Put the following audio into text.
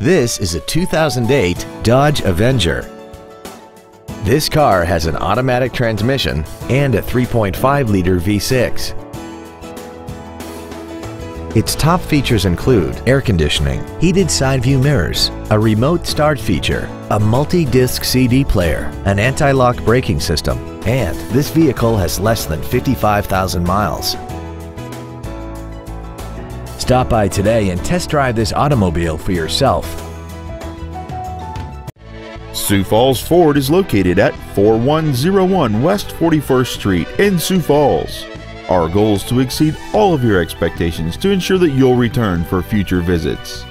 This is a 2008 Dodge Avenger. This car has an automatic transmission and a 3.5-liter V6. Its top features include air conditioning, heated side view mirrors, a remote start feature, a multi-disc CD player, an anti-lock braking system, and this vehicle has less than 55,000 miles. Stop by today and test drive this automobile for yourself. Sioux Falls Ford is located at 4101 West 41st Street in Sioux Falls. Our goal is to exceed all of your expectations to ensure that you'll return for future visits.